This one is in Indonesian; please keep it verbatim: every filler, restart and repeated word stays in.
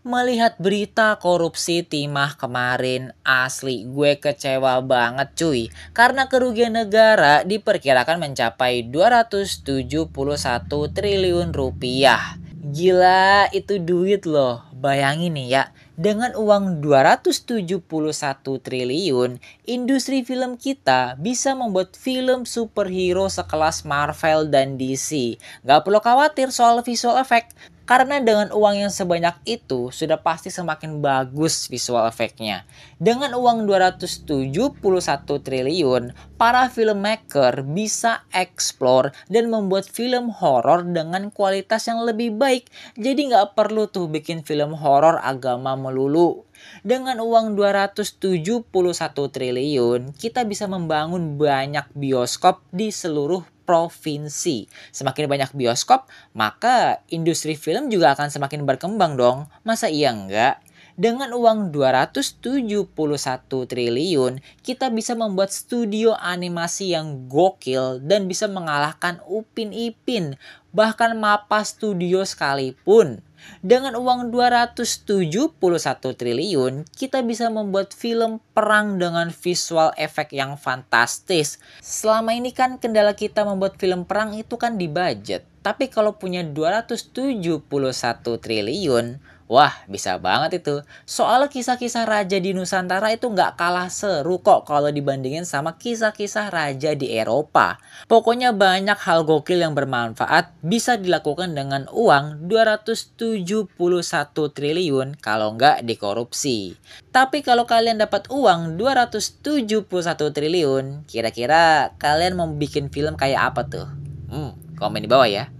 Melihat berita korupsi timah kemarin, asli gue kecewa banget cuy. Karena kerugian negara diperkirakan mencapai dua ratus tujuh puluh satu triliun rupiah. Gila, itu duit loh. Bayangin nih ya, dengan uang dua ratus tujuh puluh satu triliun, industri film kita bisa membuat film superhero sekelas Marvel dan D C. Gak perlu khawatir soal visual effect. Karena dengan uang yang sebanyak itu, sudah pasti semakin bagus visual efeknya. Dengan uang dua ratus tujuh puluh satu triliun, para filmmaker bisa explore dan membuat film horor dengan kualitas yang lebih baik. Jadi nggak perlu tuh bikin film horor agama melulu. Dengan uang dua ratus tujuh puluh satu triliun, kita bisa membangun banyak bioskop di seluruh provinsi. Semakin banyak bioskop, maka industri film juga akan semakin berkembang dong. Masa iya enggak? Dengan uang dua ratus tujuh puluh satu triliun, kita bisa membuat studio animasi yang gokil dan bisa mengalahkan Upin Ipin, bahkan Mapa Studio sekalipun. Dengan uang dua ratus tujuh puluh satu triliun, kita bisa membuat film perang dengan visual efek yang fantastis. Selama ini kan kendala kita membuat film perang itu kan di budget. Tapi kalau punya dua ratus tujuh puluh satu triliun, wah bisa banget itu. Soalnya kisah-kisah raja di Nusantara itu nggak kalah seru kok kalau dibandingin sama kisah-kisah raja di Eropa. Pokoknya banyak hal gokil yang bermanfaat bisa dilakukan dengan uang dua ratus tujuh puluh satu triliun kalau nggak dikorupsi. Tapi kalau kalian dapat uang dua ratus tujuh puluh satu triliun, kira-kira kalian mau bikin film kayak apa tuh? Hmm. Komen di bawah ya.